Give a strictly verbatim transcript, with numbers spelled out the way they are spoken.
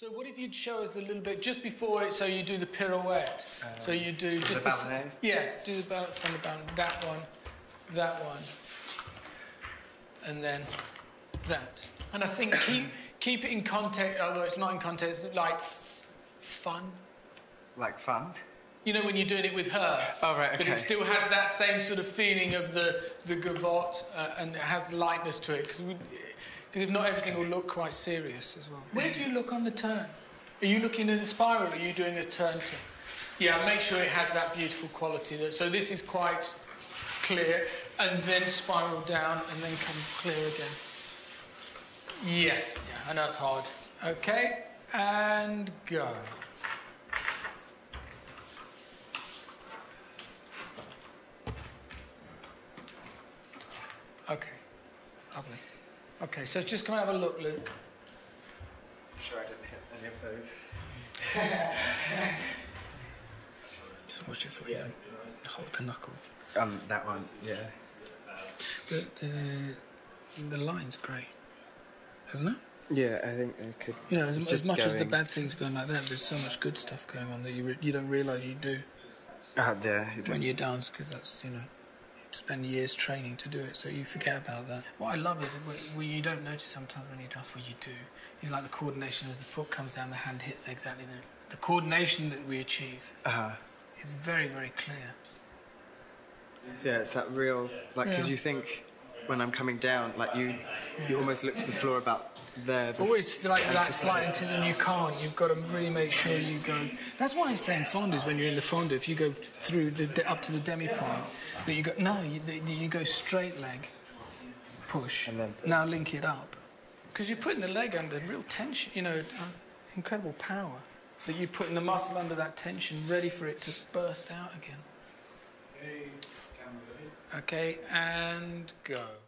So what if you chose the little bit just before it, so you do the pirouette? Um, so you do just the ballet. The, yeah, do the ballet from the ballet. That one, that one, and then that. And I think keep keep it in context, although it's not in context. Like f fun. Like fun. You know, when you're doing it with her. Oh, right, okay. But it still has that same sort of feeling of the the gavotte, uh, and it has lightness to it, because if not, everything will look quite serious as well. Where do you look on the turn? Are you looking at a spiral, or are you doing a turn to? Yeah, make sure it has that beautiful quality. That, so this is quite clear, and then spiral down, and then come clear again. Yeah, yeah, I know it's hard. Okay, and go. Okay, lovely. Okay, so just come and have a look, Luke. I'm sure I didn't hit any of those. Just watch your foot, yeah. Hold the knuckle. Um, that one, yeah. But uh, the line's great, isn't it? Yeah, I think I could. You know, as, as much going... as the bad things going like that, there's so much good stuff going on that you re you don't realise you do. Uh, yeah, you when you dance, because that's, you know. Spend years training to do it, so you forget about that. What I love is that what, what you don't notice sometimes when you dance, what you do is like the coordination as the foot comes down, the hand hits exactly there. The coordination that we achieve uh-huh. is very, very clear. Yeah, it's that real, like, because yeah. you think when I'm coming down, like you, yeah. you almost look to the floor about there. Always like that slight antithesis, and you can't. You've got to really make sure you go. That's why I'm saying fondus when you're in the fonder. If you go through the up to the demi point, that you go no, you, you go straight leg, push, and then now link it up, because you're putting the leg under real tension. You know, incredible power that you're putting the muscle under that tension, ready for it to burst out again. Okay, and go.